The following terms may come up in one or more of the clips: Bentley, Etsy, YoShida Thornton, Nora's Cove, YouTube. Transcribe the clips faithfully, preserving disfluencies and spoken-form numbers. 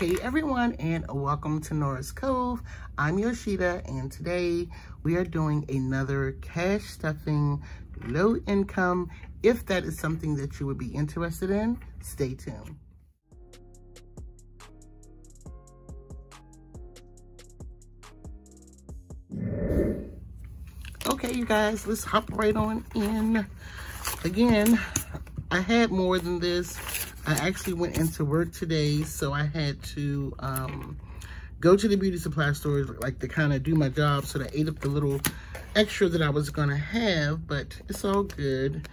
Hey everyone, and welcome to Nora's Cove. I'm Yoshida, and today we are doing another cash stuffing, low income. If that is something that you would be interested in, stay tuned. Okay, you guys, let's hop right on in. Again, I had more than this. I actually went into work today, so I had to um, go to the beauty supply stores, like to kind of do my job, so that I ate up the little extra that I was gonna have, but it's all good.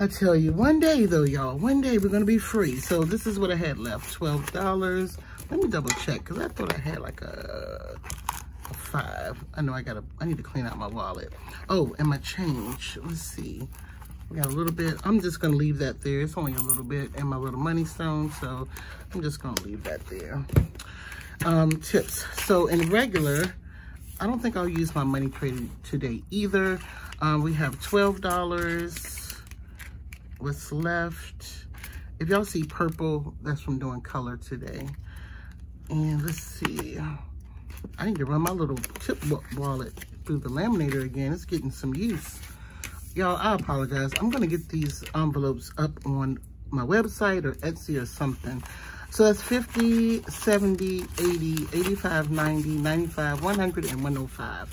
I tell you, one day though, y'all, one day we're gonna be free. So this is what I had left, twelve dollars. Let me double check, cause I thought I had like a, a five. I know I gotta, I need to clean out my wallet. Oh, and my change, let's see. We got a little bit. I'm just going to leave that there. It's only a little bit in my little money stone, so I'm just going to leave that there. Um, tips. So in regular, I don't think I'll use my money credit today either. Um, we have twelve dollars. What's left? If y'all see purple, that's from doing color today. And let's see. I need to run my little tip wallet through the laminator again. It's getting some use. Y'all, I apologize. I'm going to get these envelopes up on my website or Etsy or something. So that's fifty, seventy, eighty, eighty-five, ninety, ninety-five, one hundred, and one oh five.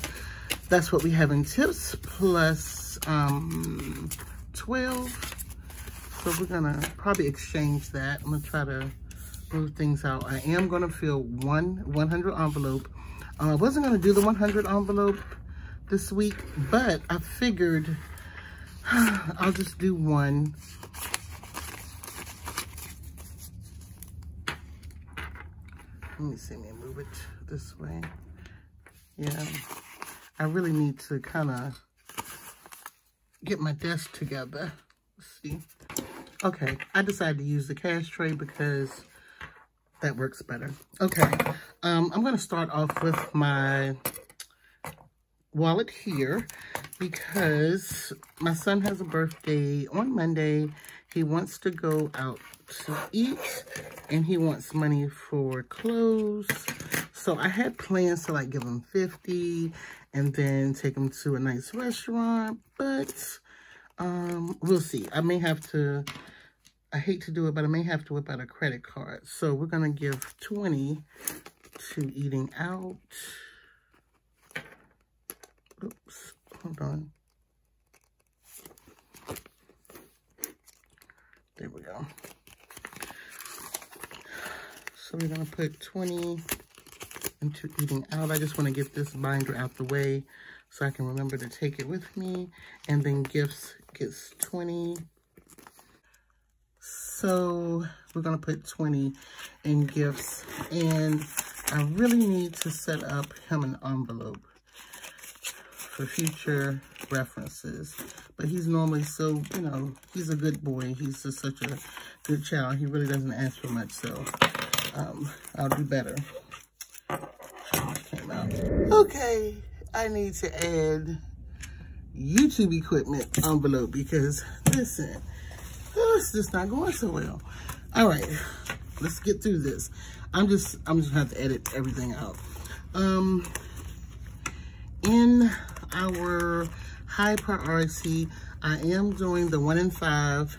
That's what we have in tips, plus um, twelve. So we're going to probably exchange that. I'm going to try to move things out. I am going to fill one 100 envelope. Uh, I wasn't going to do the one hundred envelope this week, but I figured I'll just do one. Let me see me move it this way. Yeah, I really need to kind of get my desk together. Let's see. Okay, I decided to use the cash tray because that works better. Okay, um, I'm going to start off with my wallet here, because my son has a birthday on Monday. He wants to go out to eat, and he wants money for clothes. So I had plans to like give him fifty and then take him to a nice restaurant, but um, we'll see. I may have to, I hate to do it, but I may have to whip out a credit card. So we're gonna give twenty to eating out. Oops, hold on. There we go. So we're going to put twenty into eating out. I just want to get this binder out the way so I can remember to take it with me. And then gifts gets twenty. So we're going to put twenty in gifts. And I really need to set up him an envelope for future references, but he's normally so, you know, he's a good boy. He's just such a good child. He really doesn't ask for much, so um, I'll do better. Came out. Okay, I need to add YouTube equipment envelope because, listen, oh, it's just not going so well. All right, let's get through this. I'm just, I'm just gonna have to edit everything out. Um, in our high priority, I am doing the one in five,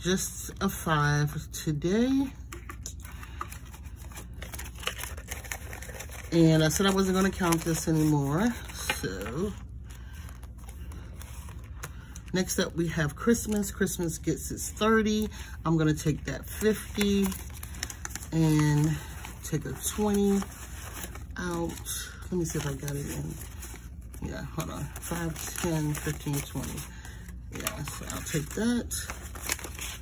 just a five today. And I said I wasn't going to count this anymore. So next up we have Christmas. Christmas gets its thirty. I'm going to take that fifty and take a twenty out. Let me see if I got it in. Yeah, hold on. five, ten, fifteen, twenty. Yeah, so I'll take that.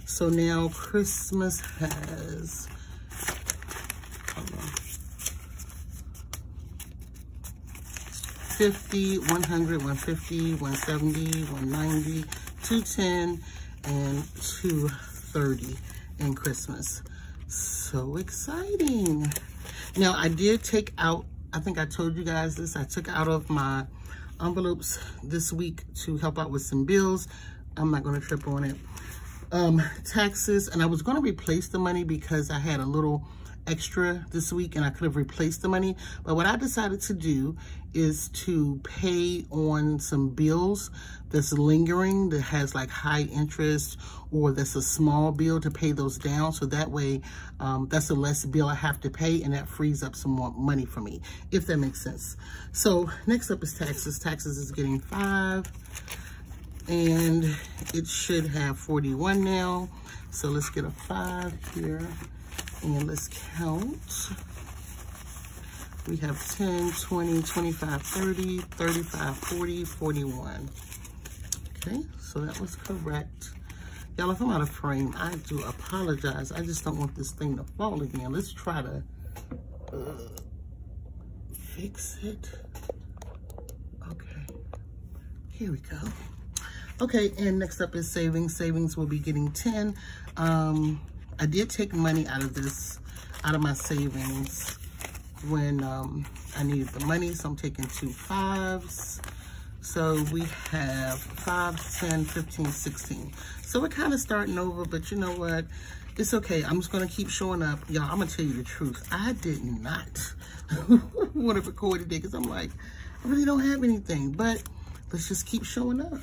So now Christmas has, hold on, fifty, one hundred, one fifty, one seventy, one ninety, two ten, and two thirty in Christmas. So exciting. Now, I did take out, I think I told you guys this, I took out of my envelopes this week to help out with some bills. I'm not going to trip on it. Um, taxes, and I was going to replace the money because I had a little extra this week and I could have replaced the money. But what I decided to do is to pay on some bills that's lingering, that has like high interest, or that's a small bill, to pay those down. So that way, um, that's the less bill I have to pay, and that frees up some more money for me, if that makes sense. So next up is taxes. Taxes is getting five, and it should have forty-one now. So let's get a five here, and let's count. We have ten, twenty, twenty-five, thirty, thirty-five, forty, forty-one. Okay, so that was correct. Y'all, if I'm out of frame, I do apologize. I just don't want this thing to fall again. Let's try to uh, fix it. Okay, here we go. Okay, and next up is savings. Savings will be getting ten. Um, I did take money out of this, out of my savings when um, I needed the money. So I'm taking two fives. So we have five, ten, fifteen, sixteen. So we're kind of starting over, but you know what? It's okay. I'm just going to keep showing up. Y'all, I'm going to tell you the truth. I did not want to record today because I'm like, I really don't have anything. But let's just keep showing up.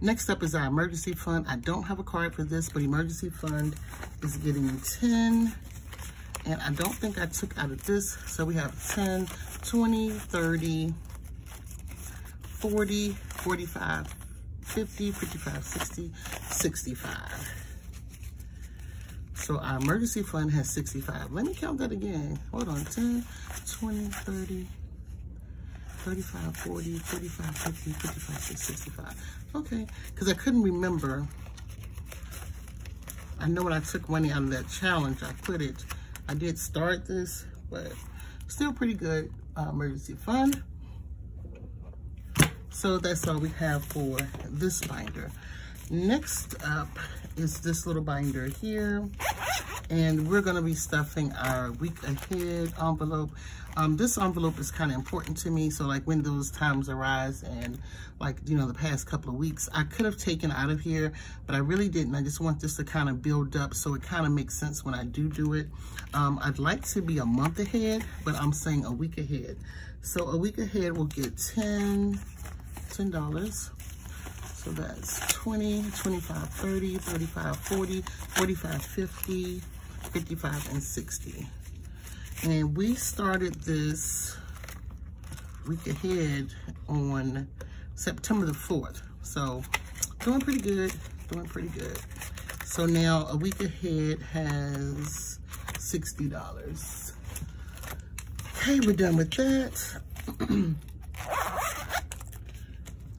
Next up is our emergency fund. I don't have a card for this, but emergency fund is getting ten. And I don't think I took out of this. So we have ten, twenty, thirty, forty, forty-five, fifty, fifty-five, sixty, sixty-five. So our emergency fund has sixty-five. Let me count that again. Hold on. ten, twenty, thirty, thirty-five, forty, forty-five, fifty, fifty-five, sixty, sixty-five. Okay, because I couldn't remember. I I know when I took money out of that challenge, I put it. I did start this, but still pretty good uh, emergency fund. So that's all we have for this binder. Next up is this little binder here. And we're gonna be stuffing our week ahead envelope. Um, this envelope is kind of important to me. So like when those times arise, and like, you know, the past couple of weeks, I could have taken out of here, but I really didn't. I just want this to kind of build up, so it kind of makes sense when I do do it. Um, I'd like to be a month ahead, but I'm saying a week ahead. So a week ahead will get ten dollars. So that's twenty, twenty-five, thirty, thirty-five, forty, forty-five, fifty, fifty-five, and sixty. And we started this week ahead on September the fourth. So doing pretty good, doing pretty good. So now a week ahead has sixty dollars. Okay, we're done with that.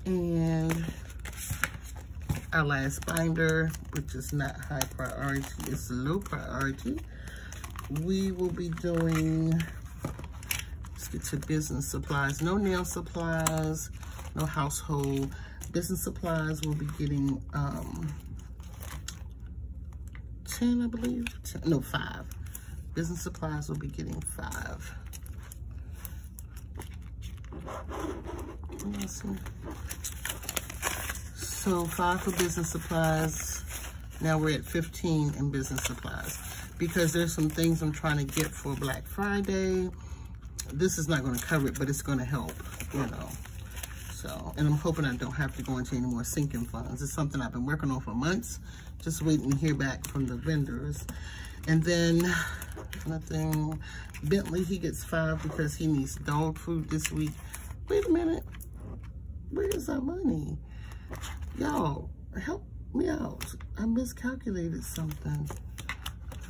And our last binder, which is not high priority, it's low priority. We will be doing, let's get to business supplies. No nail supplies, no household. Business supplies will be getting um, ten, I believe, ten, no, five. Business supplies will be getting five. So five for business supplies. Now we're at fifteen in business supplies, because there's some things I'm trying to get for Black Friday. This is not going to cover it, but it's going to help, you know. So, and I'm hoping I don't have to go into any more sinking funds. It's something I've been working on for months, just waiting to hear back from the vendors. And then nothing. Bentley, he gets five because he needs dog food this week. Wait a minute, where's our money? Y'all, help me out. I miscalculated something.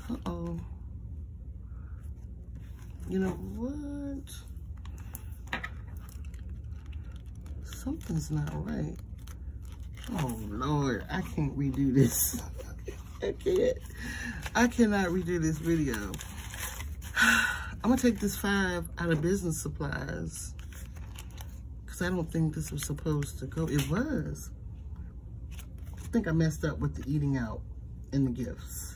Uh-oh. You know what? Something's not right. Oh, Lord. I can't redo this. I can't. I cannot redo this video. I'm going to take this five out of business supplies. Because I don't think this was supposed to go. It was. I think I messed up with the eating out and the gifts.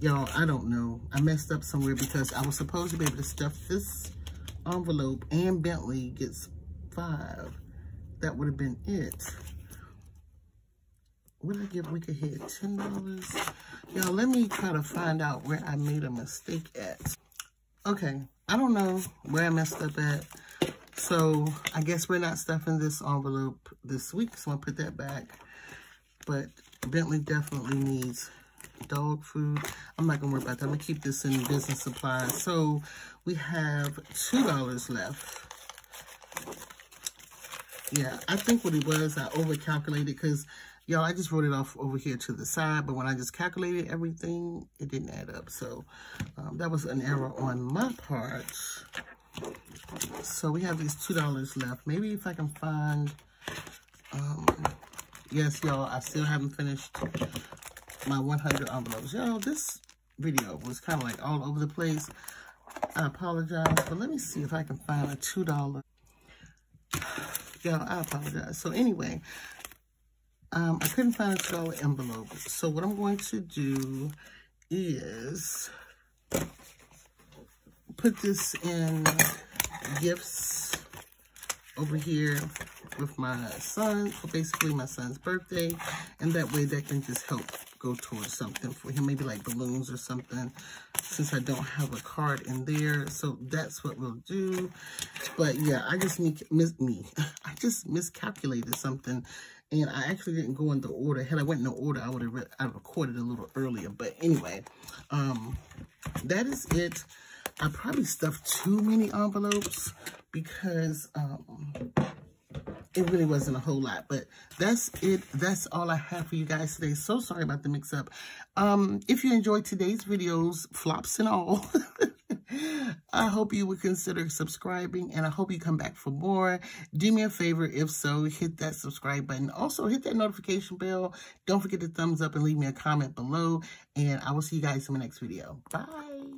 Y'all, I don't know. I messed up somewhere, because I was supposed to be able to stuff this envelope and Bentley gets five. That would have been it. When I give Rika Head ten dollars. Y'all, let me try to find out where I made a mistake at. Okay, I don't know where I messed up at. So I guess we're not stuffing this envelope this week, so I'll put that back. But Bentley definitely needs dog food. I'm not gonna worry about that. I'm gonna keep this in business supplies. So we have two dollars left. Yeah, I think what it was, I overcalculated because y'all, I just wrote it off over here to the side, but when I just calculated everything, it didn't add up. So um, that was an error on my part. So we have these two dollars left. Maybe if I can find, um, yes, y'all, I still haven't finished my one hundred envelopes. Y'all, this video was kind of like all over the place. I apologize, but let me see if I can find a two dollar. Y'all, I apologize. So anyway, Um, I couldn't find a two dollar envelope. So what I'm going to do is put this in gifts over here with my son, basically my son's birthday. And that way that can just help go towards something for him, maybe like balloons or something, since I don't have a card in there. So that's what we'll do. But yeah, I just need, miss me. I just miscalculated something. And I actually didn't go in the order. Had I went in the order, I would have re I recorded a little earlier. But anyway, um, that is it. I probably stuffed too many envelopes because um, it really wasn't a whole lot. But that's it. That's all I have for you guys today. So sorry about the mix-up. Um, if you enjoyed today's videos, flops and all, I hope you would consider subscribing, and I hope you come back for more. Do me a favor. If so, hit that subscribe button. Also, hit that notification bell. Don't forget to thumbs up and leave me a comment below. And I will see you guys in my next video. Bye.